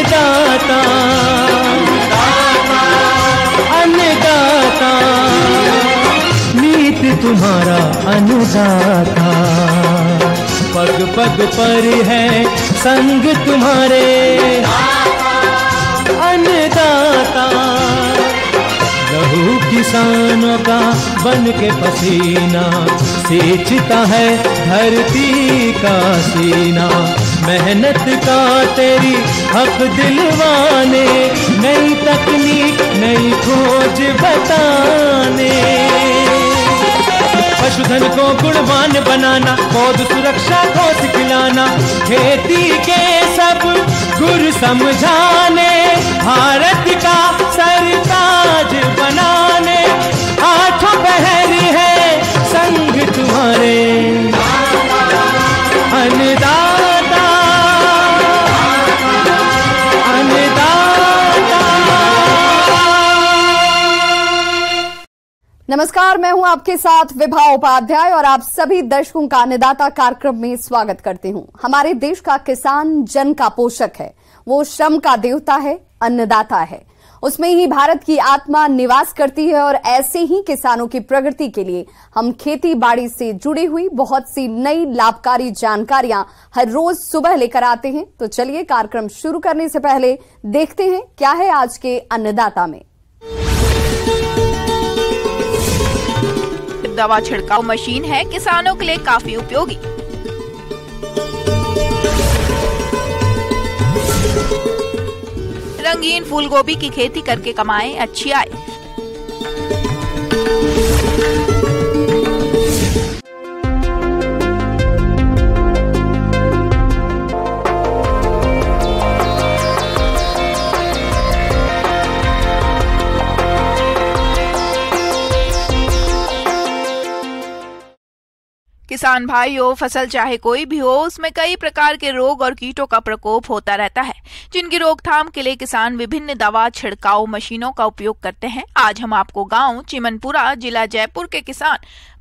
अन्नदाता, अन्नदाता, नीत तुम्हारा अनुदाता। पग पग पर है संग तुम्हारे अन्नदाता। लहू किसानों का बन के पसीना सींचता है धरती का सीना। मेहनत का तेरी हक दिलवाने, नई तकनीक नई खोज बताने। पशुधन को गुणवान बनाना, पौध सुरक्षा को सिखलाना, खेती के सब गुर समझाने, भारत का सरताज बनाने। आठों पहर है संग तुम्हारे अन्नदाता, अन्नदाता। नमस्कार, मैं हूं आपके साथ विभाव उपाध्याय और आप सभी दर्शकों का अन्नदाता कार्यक्रम में स्वागत करती हूं। हमारे देश का किसान जन का पोषक है, वो श्रम का देवता है, अन्नदाता है। उसमें ही भारत की आत्मा निवास करती है और ऐसे ही किसानों की प्रगति के लिए हम खेती बाड़ी से जुड़ी हुई बहुत सी नई लाभकारी जानकारियां हर रोज सुबह लेकर आते हैं। तो चलिए कार्यक्रम शुरू करने से पहले देखते हैं क्या है आज के अन्नदाता में। दवा छिड़काव मशीन है किसानों के लिए काफी उपयोगी। रंगीन फूल गोभी की खेती करके कमाएं अच्छी आय। किसान भाइयों, फसल चाहे कोई भी हो, उसमें कई प्रकार के रोग और कीटों का प्रकोप होता रहता है, जिनकी रोकथाम के लिए किसान विभिन्न दवा छिड़काव मशीनों का उपयोग करते हैं। आज हम आपको गांव चिमनपुरा जिला जयपुर के किसान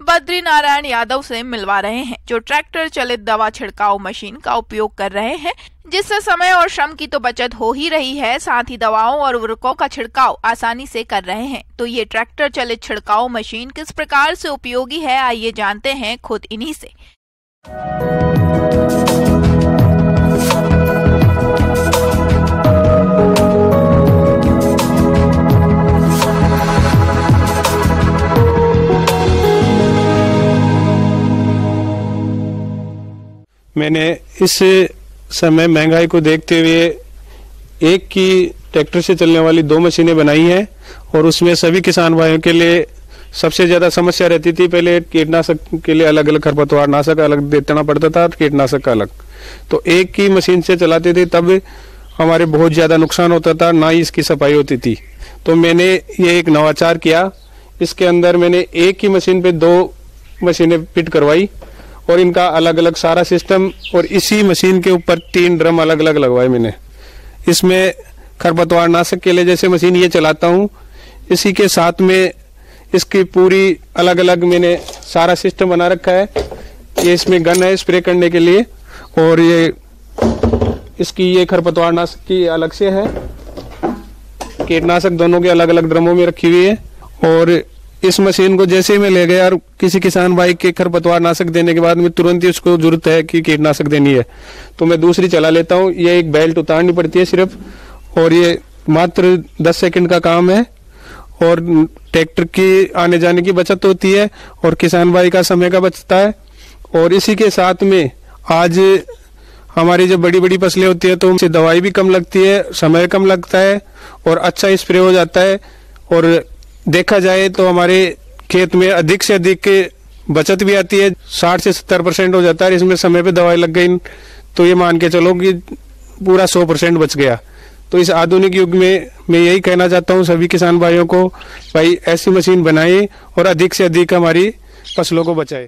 बद्री नारायण यादव से मिलवा रहे हैं, जो ट्रैक्टर चलित दवा छिड़काव मशीन का उपयोग कर रहे हैं, जिससे समय और श्रम की तो बचत हो ही रही है, साथ ही दवाओं और उर्वरकों का छिड़काव आसानी से कर रहे हैं। तो ये ट्रैक्टर चलित छिड़काव मशीन किस प्रकार से उपयोगी है, आइए जानते हैं खुद इन्हीं से। मैंने इस समय महंगाई को देखते हुए एक की ट्रैक्टर से चलने वाली दो मशीनें बनाई हैं और उसमें सभी किसान भाइयों के लिए सबसे ज्यादा समस्या रहती थी। पहले कीटनाशक के लिए अलग अलग, खरपतवार नाशक अलग देना पड़ता था और कीटनाशक का अलग। तो एक की मशीन से चलाते थे, तब हमारे बहुत ज्यादा नुकसान होता था, ना ही इसकी सफाई होती थी। तो मैंने ये एक नवाचार किया, इसके अंदर मैंने एक ही मशीन पे दो मशीनें फिट करवाई और इनका अलग अलग सारा सिस्टम, और इसी मशीन के ऊपर 3 ड्रम अलग अलग लगवाए मैंने। इसमें खरपतवार नाशक के लिए जैसे मशीन ये चलाता हूँ, इसी के साथ में इसकी पूरी अलग अलग मैंने सारा सिस्टम बना रखा है। ये इसमें गन है स्प्रे करने के लिए, और ये इसकी ये खरपतवार नाशक की अलग से है, कीटनाशक दोनों के अलग अलग ड्रमों में रखी हुई है। और इस मशीन को जैसे ही मैं ले गया और किसी किसान भाई के खरपतवार नाशक देने के बाद में तुरंत ही उसको जरूरत है कि कीटनाशक देनी है, तो मैं दूसरी चला लेता हूँ। ये एक बेल्ट उतारनी पड़ती है सिर्फ, और ये मात्र 10 सेकंड का काम है और ट्रैक्टर की आने जाने की बचत होती है और किसान भाई का समय का बचता है। और इसी के साथ में आज हमारी जो बड़ी बड़ी फसलें होती है तो उनसे दवाई भी कम लगती है, समय कम लगता है और अच्छा स्प्रे हो जाता है। और देखा जाए तो हमारे खेत में अधिक से अधिक बचत भी आती है, 60 से 70% हो जाता है। इसमें समय पे दवाई लग गई तो ये मान के चलो कि पूरा 100% बच गया। तो इस आधुनिक युग में मैं यही कहना चाहता हूँ सभी किसान भाइयों को, भाई ऐसी मशीन बनाए और अधिक से अधिक हमारी फसलों को बचाए।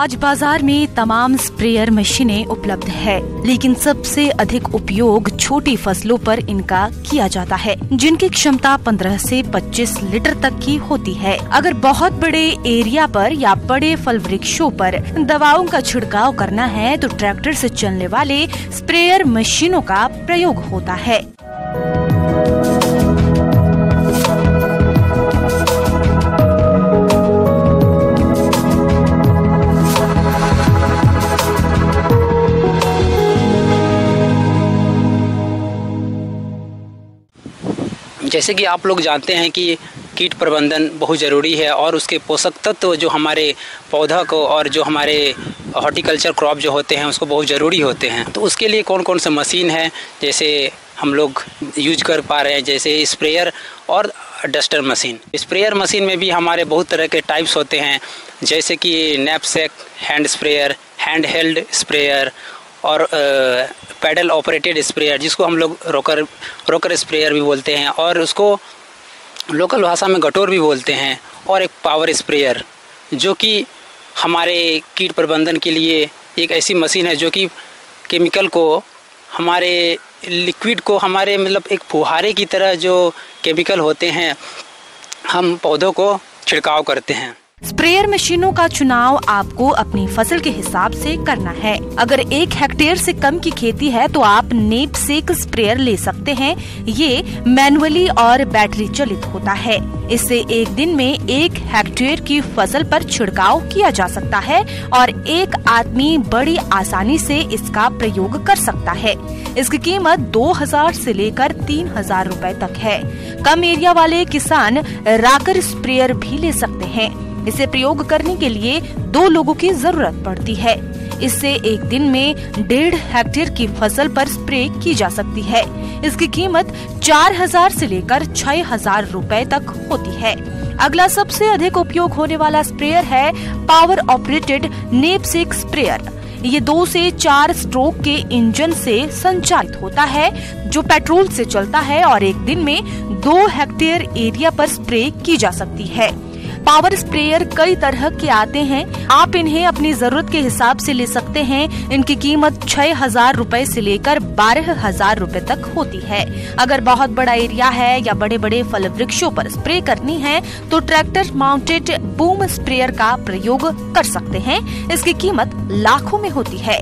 आज बाजार में तमाम स्प्रेयर मशीनें उपलब्ध है, लेकिन सबसे अधिक उपयोग छोटी फसलों पर इनका किया जाता है, जिनकी क्षमता 15 से 25 लीटर तक की होती है। अगर बहुत बड़े एरिया पर या बड़े फल वृक्षों पर दवाओं का छिड़काव करना है तो ट्रैक्टर से चलने वाले स्प्रेयर मशीनों का प्रयोग होता है। जैसे कि आप लोग जानते हैं कि कीट प्रबंधन बहुत ज़रूरी है और उसके पोषक तत्व जो हमारे पौधा को और जो हमारे हॉर्टिकल्चर क्रॉप जो होते हैं उसको बहुत ज़रूरी होते हैं। तो उसके लिए कौन कौन से मशीन है जैसे हम लोग यूज कर पा रहे हैं, जैसे स्प्रेयर और डस्टर मशीन। स्प्रेयर मशीन में भी हमारे बहुत तरह के टाइप्स होते हैं, जैसे कि knapsack hand sprayer, hand held sprayer और पैडल ऑपरेटेड स्प्रेयर, जिसको हम लोग रोकर स्प्रेयर भी बोलते हैं और उसको लोकल भाषा में गटोर भी बोलते हैं, और एक पावर स्प्रेयर जो कि हमारे कीट प्रबंधन के लिए एक ऐसी मशीन है जो कि केमिकल को हमारे लिक्विड को हमारे मतलब एक फुहारे की तरह जो केमिकल होते हैं हम पौधों को छिड़काव करते हैं। स्प्रेयर मशीनों का चुनाव आपको अपनी फसल के हिसाब से करना है। अगर 1 हेक्टेयर से कम की खेती है तो आप नेप सेक स्प्रेयर ले सकते हैं। ये मैनुअली और बैटरी चलित होता है। इससे एक दिन में 1 हेक्टेयर की फसल पर छिड़काव किया जा सकता है और एक आदमी बड़ी आसानी से इसका प्रयोग कर सकता है। इसकी कीमत 2000 से लेकर 3000 रुपए तक है। कम एरिया वाले किसान राकर स्प्रेयर भी ले सकते हैं। इसे प्रयोग करने के लिए 2 लोगों की जरूरत पड़ती है। इससे एक दिन में 1.5 हेक्टेयर की फसल पर स्प्रे की जा सकती है। इसकी कीमत 4000 से लेकर 6000 रुपए तक होती है। अगला सबसे अधिक उपयोग होने वाला स्प्रेयर है पावर ऑपरेटेड नेपसेक स्प्रेयर। ये 2 से 4 स्ट्रोक के इंजन से संचालित होता है जो पेट्रोल से चलता है और एक दिन में 2 हेक्टेयर एरिया पर स्प्रे की जा सकती है। पावर स्प्रेयर कई तरह के आते हैं, आप इन्हें अपनी जरूरत के हिसाब से ले सकते हैं। इनकी कीमत 6000 रुपए से लेकर 12000 रुपए तक होती है। अगर बहुत बड़ा एरिया है या बड़े बड़े फल वृक्षों पर स्प्रे करनी है तो ट्रैक्टर माउंटेड बूम स्प्रेयर का प्रयोग कर सकते हैं। इसकी कीमत लाखों में होती है।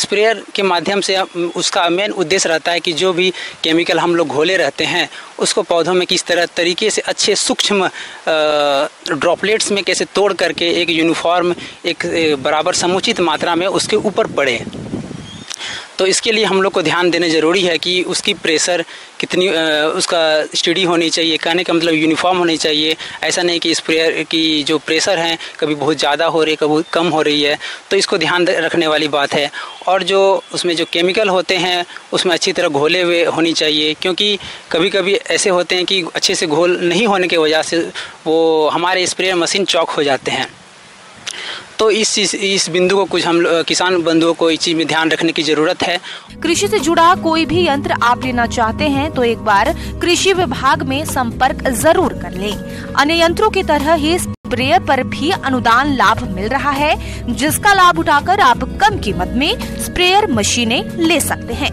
स्प्रेयर के माध्यम से उसका मेन उद्देश्य रहता है कि जो भी केमिकल हम लोग घोले रहते हैं उसको पौधों में किस तरह तरीके से अच्छे सूक्ष्म ड्रॉपलेट्स में कैसे तोड़ करके एक यूनिफॉर्म एक बराबर समुचित मात्रा में उसके ऊपर पड़े। तो इसके लिए हम लोग को ध्यान देना ज़रूरी है कि उसकी प्रेशर कितनी उसका स्टडी होनी चाहिए, कहने का मतलब यूनिफॉर्म होनी चाहिए। ऐसा नहीं कि स्प्रेयर की जो प्रेशर है कभी बहुत ज़्यादा हो रही है कभी कम हो रही है, तो इसको ध्यान रखने वाली बात है। और जो उसमें जो केमिकल होते हैं उसमें अच्छी तरह घोले हुए होनी चाहिए, क्योंकि कभी कभी ऐसे होते हैं कि अच्छे से घोल नहीं होने की वजह से वो हमारे स्प्रेयर मशीन चौक हो जाते हैं। तो इस बिंदु को कुछ हम किसान बंधुओं को इस चीज में ध्यान रखने की जरूरत है। कृषि से जुड़ा कोई भी यंत्र आप लेना चाहते हैं तो एक बार कृषि विभाग में संपर्क जरूर कर लें। अन्य यंत्रों की तरह ही स्प्रेयर पर भी अनुदान लाभ मिल रहा है, जिसका लाभ उठाकर आप कम कीमत में स्प्रेयर मशीनें ले सकते हैं।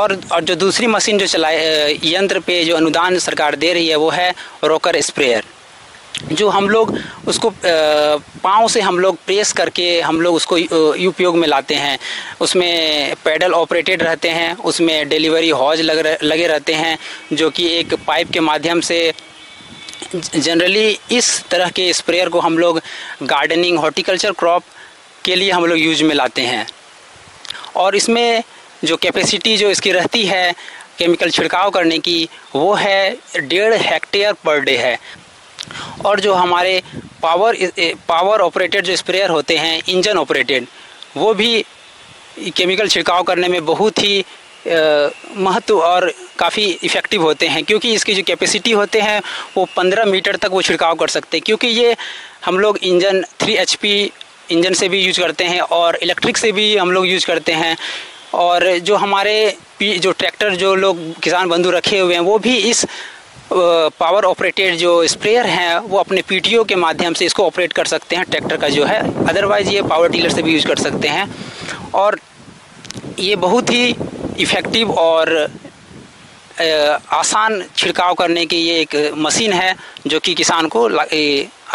और जो दूसरी मशीन जो चलाए यंत्र पे जो अनुदान सरकार दे रही है वो है रोकर स्प्रेयर, जो हम लोग उसको पाँव से हम लोग प्रेस करके हम लोग उसको उपयोग में लाते हैं। उसमें पैडल ऑपरेटेड रहते हैं, उसमें डिलीवरी हॉज लगे रहते हैं जो कि एक पाइप के माध्यम से। जनरली इस तरह के स्प्रेयर को हम लोग गार्डनिंग हॉर्टिकल्चर क्रॉप के लिए हम लोग यूज में लाते हैं। और इसमें जो कैपेसिटी जो इसकी रहती है केमिकल छिड़काव करने की वो है 1.5 हेक्टेयर पर डे है। और जो हमारे पावर ऑपरेटेड जो स्प्रेयर होते हैं इंजन ऑपरेटेड, वो भी केमिकल छिड़काव करने में बहुत ही महत्व और काफ़ी इफ़ेक्टिव होते हैं, क्योंकि इसकी जो कैपेसिटी होते हैं वो 15 मीटर तक वो छिड़काव कर सकते हैं। क्योंकि ये हम लोग इंजन 3 HP इंजन से भी यूज करते हैं और इलेक्ट्रिक से भी हम लोग यूज करते हैं। और जो हमारे जो ट्रैक्टर जो लोग किसान बंधु रखे हुए हैं वो भी इस पावर ऑपरेटेड जो स्प्रेयर हैं वो अपने पीटीओ के माध्यम से इसको ऑपरेट कर सकते हैं ट्रैक्टर का जो है, अदरवाइज़ ये पावर टिलर से भी यूज़ कर सकते हैं। और ये बहुत ही इफ़ेक्टिव और आसान छिड़काव करने की ये एक मशीन है जो कि किसान को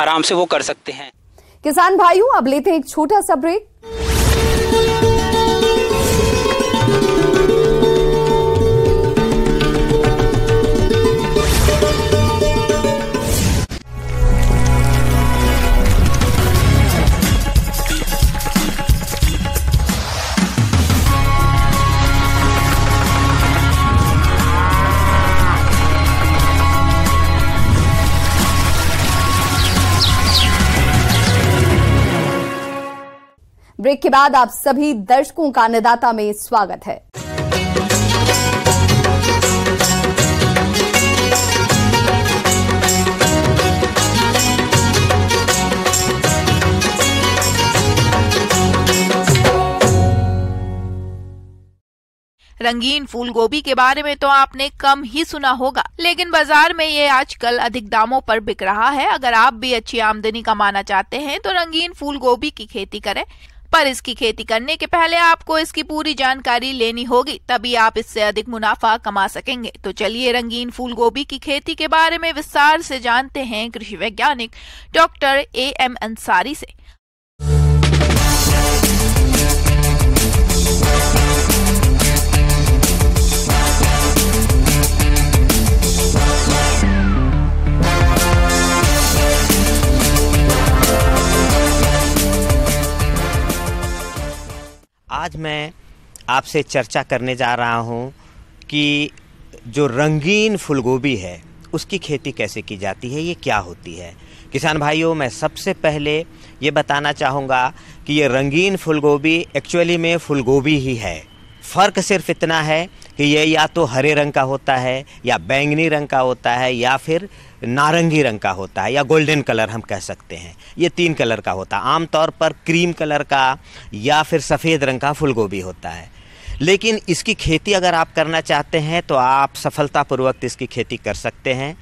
आराम से वो कर सकते हैं। किसान भाइयों, अब लेते हैं एक छोटा सा ब्रेक। ब्रेक के बाद आप सभी दर्शकों का अन्नदाता में स्वागत है। रंगीन फूल गोभी के बारे में तो आपने कम ही सुना होगा, लेकिन बाजार में ये आजकल अधिक दामों पर बिक रहा है। अगर आप भी अच्छी आमदनी कमाना चाहते हैं तो रंगीन फूल गोभी की खेती करें, पर इसकी खेती करने के पहले आपको इसकी पूरी जानकारी लेनी होगी, तभी आप इससे अधिक मुनाफा कमा सकेंगे। तो चलिए रंगीन फूल गोभी की खेती के बारे में विस्तार से जानते हैं कृषि वैज्ञानिक डॉक्टर A.M. अंसारी से। आज मैं आपसे चर्चा करने जा रहा हूं कि जो रंगीन फूलगोभी है उसकी खेती कैसे की जाती है, ये क्या होती है। किसान भाइयों, मैं सबसे पहले ये बताना चाहूँगा कि ये रंगीन फूलगोभी एक्चुअली में फूलगोभी ही है। फ़र्क सिर्फ इतना है कि ये या तो हरे रंग का होता है, या बैंगनी रंग का होता है, या फिर नारंगी रंग का होता है, या गोल्डन कलर हम कह सकते हैं। ये तीन कलर का होता है। आमतौर पर क्रीम कलर का या फिर सफ़ेद रंग का फूलगोभी होता है। लेकिन इसकी खेती अगर आप करना चाहते हैं तो आप सफलतापूर्वक इसकी खेती कर सकते हैं।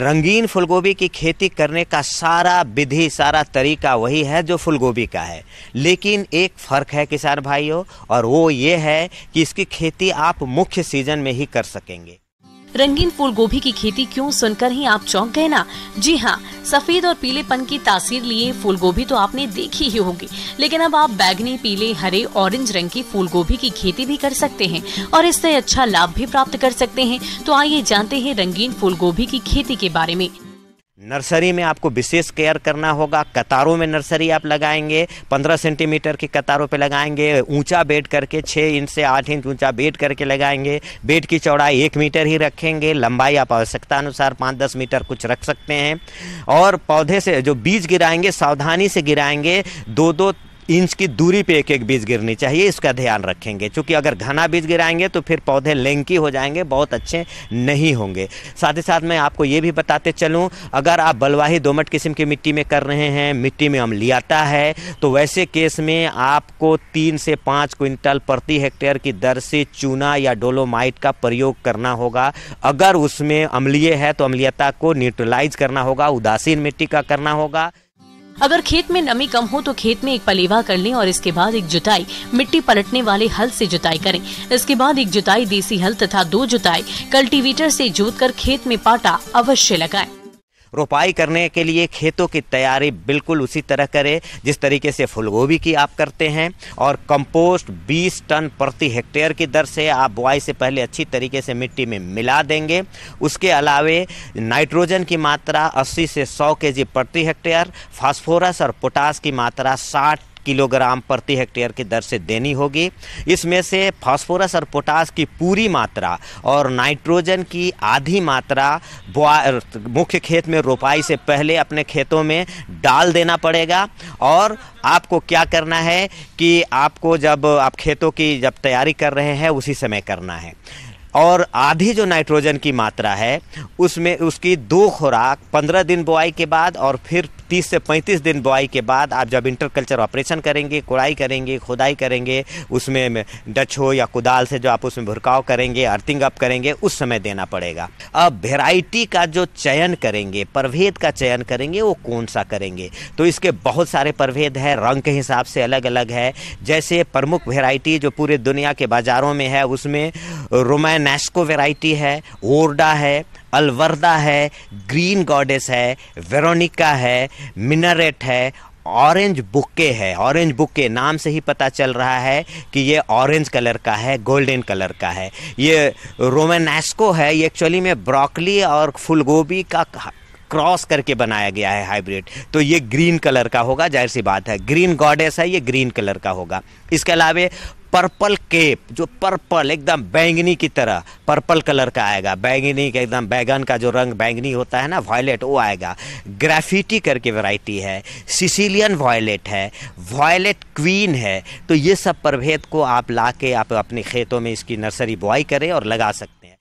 रंगीन फूलगोभी की खेती करने का सारा विधि, सारा तरीका वही है जो फूलगोभी का है। लेकिन एक फ़र्क है किसान भाइयों, और वो ये है कि इसकी खेती आप मुख्य सीजन में ही कर सकेंगे। रंगीन फूलगोभी की खेती क्यों सुनकर ही आप चौंक गए ना? जी हाँ, सफेद और पीलेपन की तासीर लिए फूलगोभी तो आपने देखी ही होगी, लेकिन अब आप बैगनी, पीले, हरे, ऑरेंज रंग की फूलगोभी की खेती भी कर सकते हैं और इससे अच्छा लाभ भी प्राप्त कर सकते हैं। तो आइए जानते हैं रंगीन फूलगोभी की खेती के बारे में। नर्सरी में आपको विशेष केयर करना होगा। कतारों में नर्सरी आप लगाएंगे, 15 सेंटीमीटर की कतारों पे लगाएंगे, ऊंचा बेड करके 6 इंच से 8 इंच ऊंचा बेड करके लगाएंगे। बेड की चौड़ाई 1 मीटर ही रखेंगे, लंबाई आप आवश्यकता अनुसार 5-10 मीटर कुछ रख सकते हैं। और पौधे से जो बीज गिराएंगे सावधानी से गिराएंगे, 2-2 इंच की दूरी पे 1-1 बीज गिरनी चाहिए, इसका ध्यान रखेंगे। क्योंकि अगर घना बीज गिराएंगे तो फिर पौधे लेंकी हो जाएंगे, बहुत अच्छे नहीं होंगे। साथ ही साथ मैं आपको ये भी बताते चलूं, अगर आप बलवाही दोमट किस्म की मिट्टी में कर रहे हैं, मिट्टी में अम्लीयता है, तो वैसे केस में आपको 3 से 5 क्विंटल प्रति हेक्टेयर की दर से चूना या डोलोमाइट का प्रयोग करना होगा। अगर उसमें अम्लीय है तो अम्लीयता को न्यूट्रलाइज करना होगा, उदासीन मिट्टी का करना होगा। अगर खेत में नमी कम हो तो खेत में एक पलेवा कर लें और इसके बाद एक जुताई मिट्टी पलटने वाले हल से जुताई करें। इसके बाद एक जुताई देसी हल तथा 2 जुताई कल्टीवेटर से जोतकर खेत में पाटा अवश्य लगाएं। रोपाई करने के लिए खेतों की तैयारी बिल्कुल उसी तरह करें जिस तरीके से फूलगोभी की आप करते हैं। और कंपोस्ट 20 टन प्रति हेक्टेयर की दर से आप बुआई से पहले अच्छी तरीके से मिट्टी में मिला देंगे। उसके अलावे नाइट्रोजन की मात्रा 80 से 100 केजी प्रति हेक्टेयर, फास्फोरस और पोटास की मात्रा 60 किलोग्राम प्रति हेक्टेयर की दर से देनी होगी। इसमें से फास्फोरस और पोटास की पूरी मात्रा और नाइट्रोजन की आधी मात्रा मुख्य खेत में रोपाई से पहले अपने खेतों में डाल देना पड़ेगा। और आपको क्या करना है कि आपको जब आप खेतों की जब तैयारी कर रहे हैं उसी समय करना है। और आधी जो नाइट्रोजन की मात्रा है उसमें उसकी 2 खुराक 15 दिन बुआई के बाद और फिर 30 से 35 दिन बुआई के बाद आप जब इंटरकल्चर ऑपरेशन करेंगे, कोड़ाई करेंगे, खुदाई करेंगे, उसमें डच हो या कुदाल से जो आप उसमें भुरकाव करेंगे, अर्थिंग अप करेंगे, उस समय देना पड़ेगा। अब वेराइटी का जो चयन करेंगे, परभेद का चयन करेंगे, वो कौन सा करेंगे, तो इसके बहुत सारे परभेद हैं, रंग के हिसाब से अलग अलग है। जैसे प्रमुख वेराइटी जो पूरे दुनिया के बाज़ारों में है उसमें रोमैनास्को वेराइटी है, ओरडा है, अलवर्दा है, ग्रीन गॉडेस है, वेरोनिका है, मिनरेट है, ऑरेंज बुके है। ऑरेंज बुके नाम से ही पता चल रहा है कि ये ऑरेंज कलर का है, गोल्डन कलर का है। ये रोमैनास्को है, ये एक्चुअली में ब्रोकली और फूलगोभी का क्रॉस करके बनाया गया है हाइब्रिड, तो ये ग्रीन कलर का होगा, जाहिर सी बात है। ग्रीन गॉडेस है, ये ग्रीन कलर का होगा। इसके अलावा पर्पल केप, जो पर्पल एकदम बैंगनी की तरह पर्पल कलर का आएगा, बैंगनी का एकदम बैगन का जो रंग बैंगनी होता है ना, वायलेट, वो आएगा। ग्राफिटी करके वैरायटी है, सीसीलियन वायलेट है, वायलेट क्वीन है। तो ये सब प्रभेद को आप लाके आप अपने खेतों में इसकी नर्सरी बुआई करें और लगा सकते हैं।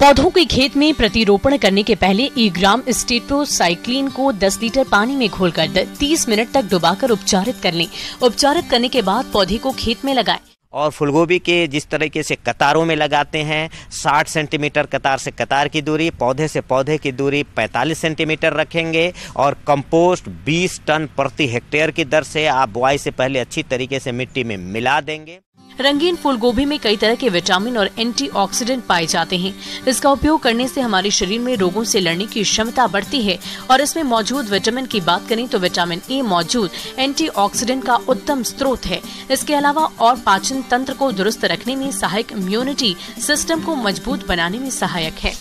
पौधों के खेत में प्रतिरोपण करने के पहले 1 ग्राम स्टेप्रोसाइक्लिन को 10 लीटर पानी में घोलकर 30 मिनट तक डुबाकर उपचारित कर लें। उपचारित करने के बाद पौधे को खेत में लगाएं। और फूलगोभी के जिस तरीके से कतारों में लगाते हैं, 60 सेंटीमीटर कतार से कतार की दूरी, पौधे से पौधे की दूरी 45 सेंटीमीटर रखेंगे और कंपोस्ट 20 टन प्रति हेक्टेयर की दर से आप बुआई से पहले अच्छी तरीके से मिट्टी में मिला देंगे। रंगीन फूलगोभी में कई तरह के विटामिन और एंटीऑक्सीडेंट पाए जाते हैं। इसका उपयोग करने से हमारे शरीर में रोगों से लड़ने की क्षमता बढ़ती है और इसमें मौजूद विटामिन की बात करें तो विटामिन ए मौजूद एंटीऑक्सीडेंट का उत्तम स्रोत है। इसके अलावा और पाचन तंत्र को दुरुस्त रखने में सहायक, इम्यूनिटी सिस्टम को मजबूत बनाने में सहायक है।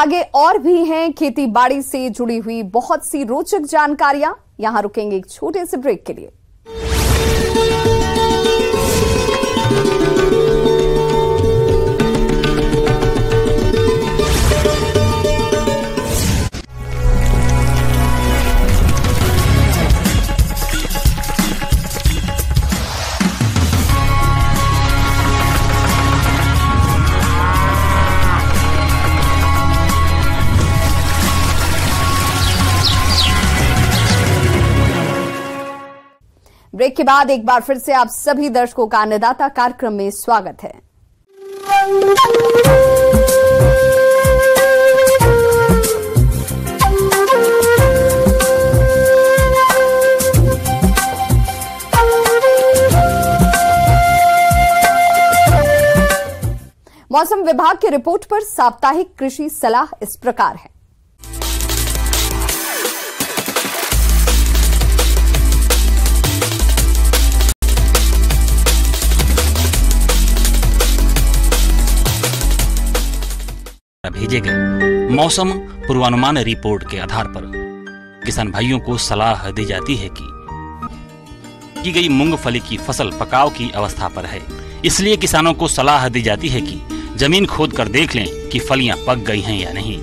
आगे और भी है खेती बाड़ी से जुड़ी हुई बहुत सी रोचक जानकारियाँ। यहाँ रुकेंगे एक छोटे से ब्रेक के लिए। ब्रेक के बाद एक बार फिर से आप सभी दर्शकों का अन्नदाता कार्यक्रम में स्वागत है। मौसम विभाग की रिपोर्ट पर साप्ताहिक कृषि सलाह इस प्रकार है। भेजे गए मौसम पूर्वानुमान रिपोर्ट के आधार पर किसान भाइयों को सलाह दी जाती है कि की गई मूंगफली की फसल पकाव की अवस्था पर है, इसलिए किसानों को सलाह दी जाती है कि जमीन खोद कर देख लें कि फलियां पक गई हैं या नहीं।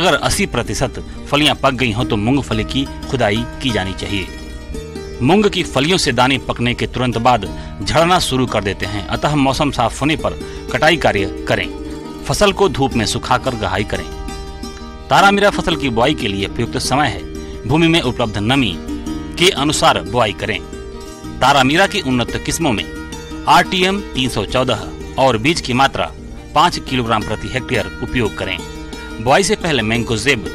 अगर 80% फलियां पक गई हों तो मूंगफली की खुदाई की जानी चाहिए। मूंग की फलियों से दाने पकने के तुरंत बाद झड़ना शुरू कर देते हैं, अतः मौसम साफ होने पर कटाई कार्य करें। फसल को धूप में सुखाकर गहाई करें। तारामीरा फसल की बुआई के लिए उपयुक्त समय है। भूमि में उपलब्ध नमी के अनुसार बुआई करें। तारामीरा की उन्नत किस्मों में आरटीएम 314 और बीज की मात्रा 5 किलोग्राम प्रति हेक्टेयर उपयोग करें। बुआई से पहले मैंगोजेब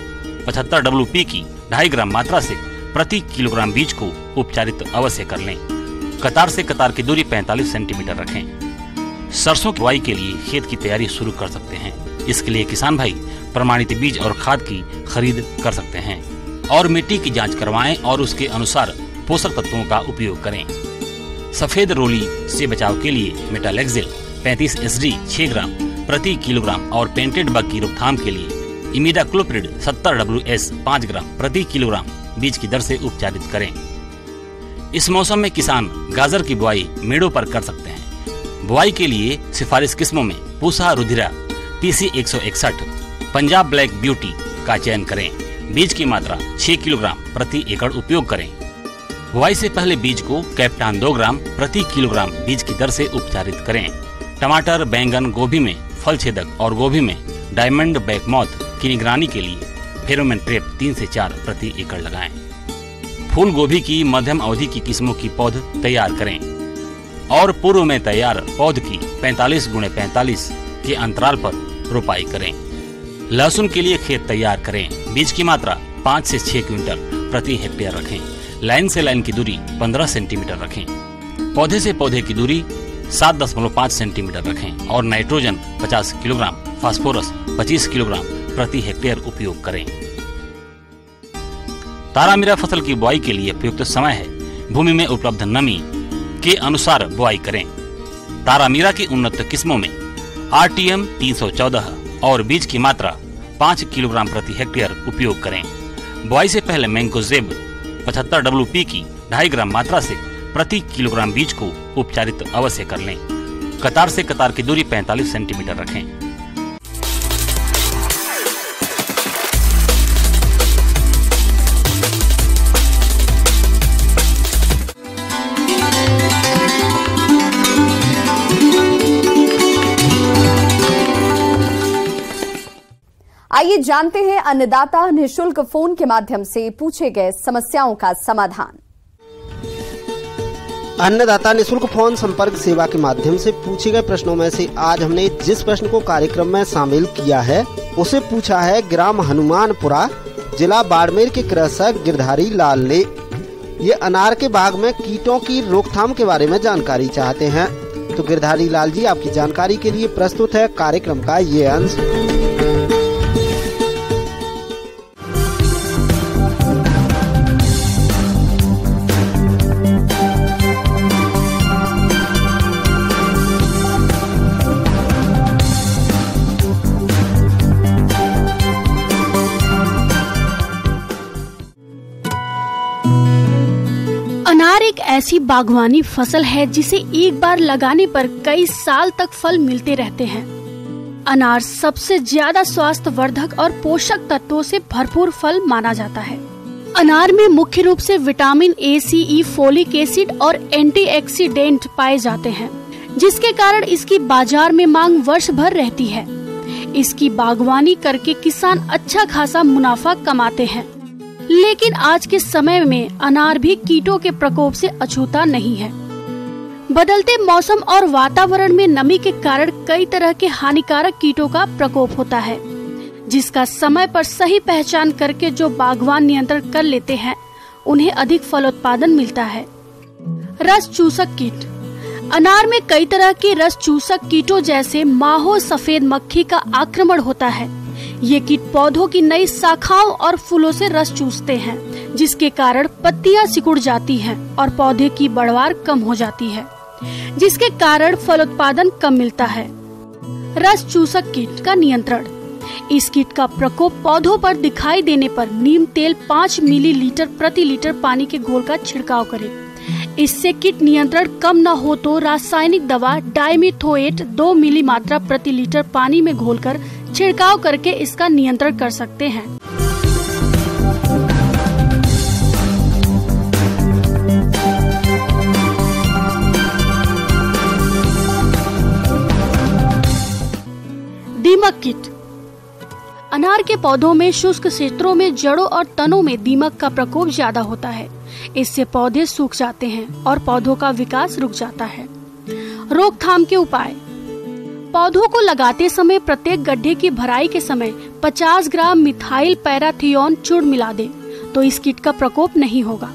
75WP की 2.5 ग्राम मात्रा से प्रति किलोग्राम बीज को उपचारित अवश्य कर लें। कतार से कतार की दूरी 45 सेंटीमीटर रखें। सरसों की बुआई के लिए खेत की तैयारी शुरू कर सकते हैं। इसके लिए किसान भाई प्रमाणित बीज और खाद की खरीद कर सकते हैं और मिट्टी की जांच करवाएं और उसके अनुसार पोषक तत्वों का उपयोग करें। सफेद रोली से बचाव के लिए मेटालेक्सिल 35 SD 6 ग्राम प्रति किलोग्राम और पेंटेड बग की रोकथाम के लिए इमिडाक्लोप्रिड 70WS 5 ग्राम प्रति किलोग्राम बीज की दर से उपचारित करें। इस मौसम में किसान गाजर की बुआई मेड़ों पर कर सकते हैं। बुआई के लिए सिफारिश किस्मों में Pusa Rudhira, PC 161, Punjab black beauty का चयन करें। बीज की मात्रा 6 किलोग्राम प्रति एकड़ उपयोग करें। बुआई से पहले बीज को कैप्टान 2 ग्राम प्रति किलोग्राम बीज की दर से उपचारित करें। टमाटर, बैंगन, गोभी में फल छेदक और गोभी में डायमंड बैक मौत की निगरानी के लिए फेरोमोन ट्रैप 3 से 4 प्रति एकड़ लगाएं। फूल गोभी की मध्यम अवधि की किस्मों की पौध तैयार करें और पूर्व में तैयार पौध की 45x45 के अंतराल पर रोपाई करें। लहसुन के लिए खेत तैयार करें। बीज की मात्रा 5 से 6 क्विंटल प्रति हेक्टेयर रखें। लाइन से लाइन की दूरी 15 सेंटीमीटर रखें। पौधे से पौधे की दूरी 7.5 सेंटीमीटर रखें और नाइट्रोजन 50 किलोग्राम, फास्फोरस 25 किलोग्राम प्रति हेक्टेयर उपयोग करें। तारामीरा फसल की बुआई के लिए उपयुक्त समय है। भूमि में उपलब्ध नमी के अनुसार बुआई करें। तारामीरा की उन्नत किस्मों में आरटीएम 314 और बीज की मात्रा 5 किलोग्राम प्रति हेक्टेयर उपयोग करें। बुआई से पहले मैंगोजेब 75WP की 2.5 ग्राम मात्रा से प्रति किलोग्राम बीज को उपचारित अवश्य कर लें। कतार से कतार की दूरी 45 सेंटीमीटर रखें। आइए जानते हैं अन्नदाता निःशुल्क फोन के माध्यम से पूछे गए समस्याओं का समाधान। अन्नदाता निःशुल्क फोन संपर्क सेवा के माध्यम से पूछे गए प्रश्नों में से आज हमने जिस प्रश्न को कार्यक्रम में शामिल किया है उसे पूछा है ग्राम हनुमानपुरा, जिला बाड़मेर के कृषक गिरधारी लाल ने। ये अनार के बाग में कीटों की रोकथाम के बारे में जानकारी चाहते हैं। तो गिरधारी लाल जी, आपकी जानकारी के लिए प्रस्तुत है कार्यक्रम का ये अंश। अनार एक ऐसी बागवानी फसल है जिसे एक बार लगाने पर कई साल तक फल मिलते रहते हैं। अनार सबसे ज्यादा स्वास्थ्यवर्धक और पोषक तत्वों से भरपूर फल माना जाता है। अनार में मुख्य रूप से vitamin A, C, E, folic acid और एंटीऑक्सीडेंट पाए जाते हैं, जिसके कारण इसकी बाजार में मांग वर्ष भर रहती है। इसकी बागवानी करके किसान अच्छा खासा मुनाफा कमाते हैं, लेकिन आज के समय में अनार भी कीटों के प्रकोप से अछूता नहीं है। बदलते मौसम और वातावरण में नमी के कारण कई तरह के हानिकारक कीटों का प्रकोप होता है, जिसका समय पर सही पहचान करके जो बागवान नियंत्रण कर लेते हैं उन्हें अधिक फलोत्पादन मिलता है। रस चूसक कीट। अनार में कई तरह के रस चूसक कीटों जैसे माहो सफेद मक्खी का आक्रमण होता है। ये कीट पौधों की नई शाखाओं और फूलों से रस चूसते हैं, जिसके कारण पत्तियां सिकुड़ जाती हैं और पौधे की बढ़वार कम हो जाती है, जिसके कारण फलोत्पादन कम मिलता है। रस चूसक कीट का नियंत्रण। इस कीट का प्रकोप पौधों पर दिखाई देने पर नीम तेल 5 मिलीलीटर प्रति लीटर पानी के घोल का छिड़काव करें। इससे कीट नियंत्रण कम न हो तो रासायनिक दवा डाइमिथोएट 2 मिली मात्रा प्रति लीटर पानी में घोलकर छिड़काव करके इसका नियंत्रण कर सकते हैं। दीमक कीट। अनार के पौधों में शुष्क क्षेत्रों में जड़ों और तनों में दीमक का प्रकोप ज्यादा होता है। इससे पौधे सूख जाते हैं और पौधों का विकास रुक जाता है। रोकथाम के उपाय। पौधों को लगाते समय प्रत्येक गड्ढे की भराई के समय 50 ग्राम मिथाइल पैराथियोन चूर्ण मिला दें, तो इस कीट का प्रकोप नहीं होगा।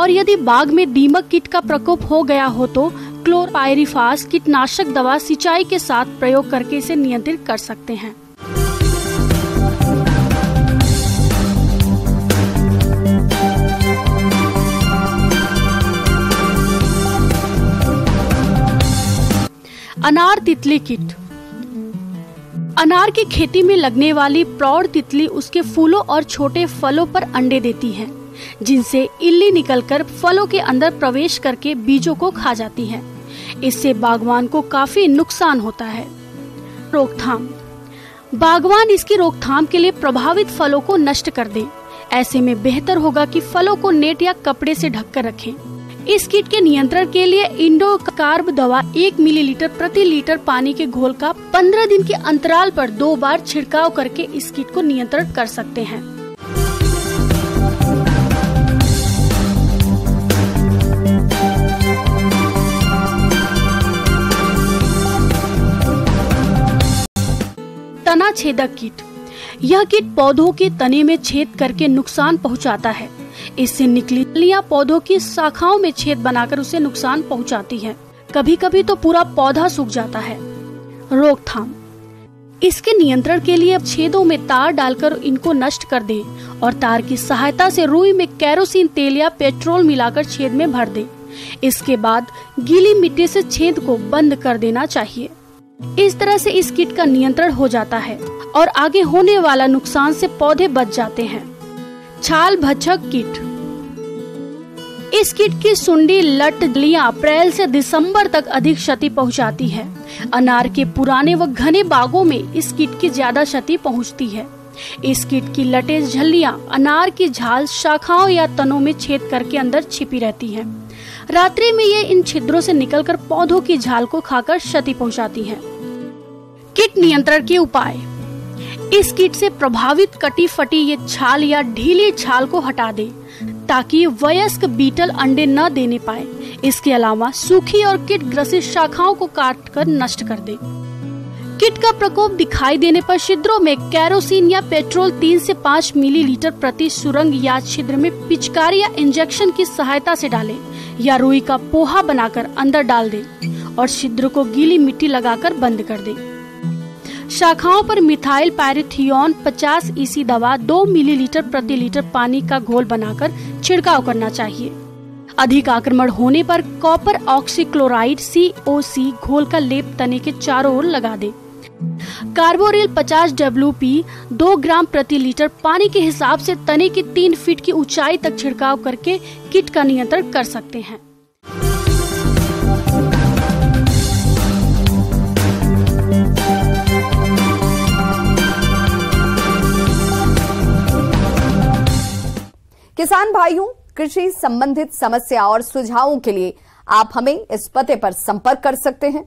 और यदि बाग में दीमक कीट का प्रकोप हो गया हो तो क्लोरपायरीफास कीटनाशक दवा सिंचाई के साथ प्रयोग करके इसे नियंत्रित कर सकते हैं। अनार तितली कीट। अनार की खेती में लगने वाली प्रौढ़ तितली उसके फूलों और छोटे फलों पर अंडे देती है, जिनसे इल्ली निकलकर फलों के अंदर प्रवेश करके बीजों को खा जाती है। इससे बागवान को काफी नुकसान होता है। रोकथाम। बागवान इसकी रोकथाम के लिए प्रभावित फलों को नष्ट कर दे। ऐसे में बेहतर होगा कि फलों को नेट या कपड़े से ढक कर रखें। इस कीट के नियंत्रण के लिए इंडो कार्ब दवा 1 मिलीलीटर प्रति लीटर पानी के घोल का 15 दिन के अंतराल पर 2 बार छिड़काव करके इस कीट को नियंत्रण कर सकते हैं। छेदक कीट। यह कीट पौधों के तने में छेद करके नुकसान पहुंचाता है। इससे निकली तितलियां पौधों की शाखाओं में छेद बनाकर उसे नुकसान पहुंचाती हैं। कभी कभी तो पूरा पौधा सूख जाता है। रोकथाम। इसके नियंत्रण के लिए छेदों में तार डालकर इनको नष्ट कर दें और तार की सहायता से रुई में केरोसिन तेल या पेट्रोल मिलाकर छेद में भर दें। इसके बाद गीली मिट्टी से छेद को बंद कर देना चाहिए। इस तरह से इस कीट का नियंत्रण हो जाता है और आगे होने वाला नुकसान से पौधे बच जाते हैं। छाल भक्षक कीट। इस कीट की सुंडी लट तितलियां अप्रैल से दिसंबर तक अधिक क्षति पहुंचाती है। अनार के पुराने व घने बागों में इस कीट की ज्यादा क्षति पहुंचती है। इस कीट की लटें झल्लियां अनार की झाल शाखाओं या तनों में छेद करके अंदर छिपी रहती हैं। रात्रि में ये इन छिद्रों से निकलकर पौधों की झाल को खाकर क्षति पहुँचाती है। कीट नियंत्रण के उपाय। इस कीट से प्रभावित कटी फटी ये छाल या ढीली छाल को हटा दे ताकि वयस्क बीटल अंडे न देने पाए। इसके अलावा सूखी और कीट ग्रसित शाखाओं को काट कर नष्ट कर दे। कीट का प्रकोप दिखाई देने पर छिद्रों में केरोसिन या पेट्रोल 3 से 5 मिलीलीटर प्रति सुरंग या छिद्र में पिचकारी या इंजेक्शन की सहायता से डालें या रुई का पोहा बनाकर अंदर डाल दे और छिद्र को गीली मिट्टी लगाकर बंद कर दे। शाखाओं पर मिथाइल पायरेथियोन 50 ईसी दवा 2 मिलीलीटर प्रति लीटर पानी का घोल बनाकर छिड़काव करना चाहिए। अधिक आक्रमण होने पर कॉपर ऑक्सीक्लोराइड (COC) घोल का लेप तने के चारों ओर लगा दे। कार्बोरिल 50 WP 2 ग्राम प्रति लीटर पानी के हिसाब से तने की 3 फीट की ऊंचाई तक छिड़काव करके कीट का नियंत्रण कर सकते हैं। किसान भाइयों, कृषि संबंधित समस्या और सुझावों के लिए आप हमें इस पते पर संपर्क कर सकते हैं।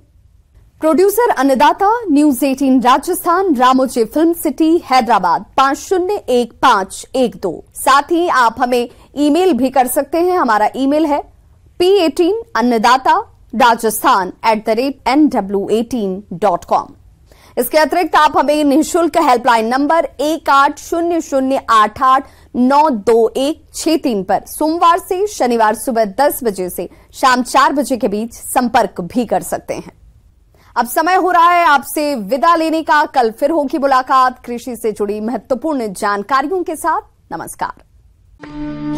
Producer Annadata, News 18 Rajasthan, Ramoji film city, Hyderabad 501512। साथ ही आप हमें ईमेल भी कर सकते हैं। हमारा ईमेल है p18annadatarajasthan@nw18.com। इसके अतिरिक्त आप हमें निःशुल्क हेल्पलाइन नंबर 1800889216 पर सोमवार से शनिवार सुबह 10 बजे से शाम 4 बजे के बीच संपर्क भी कर सकते हैं। अब समय हो रहा है आपसे विदा लेने का। कल फिर होगी मुलाकात कृषि से जुड़ी महत्वपूर्ण जानकारियों के साथ। नमस्कार।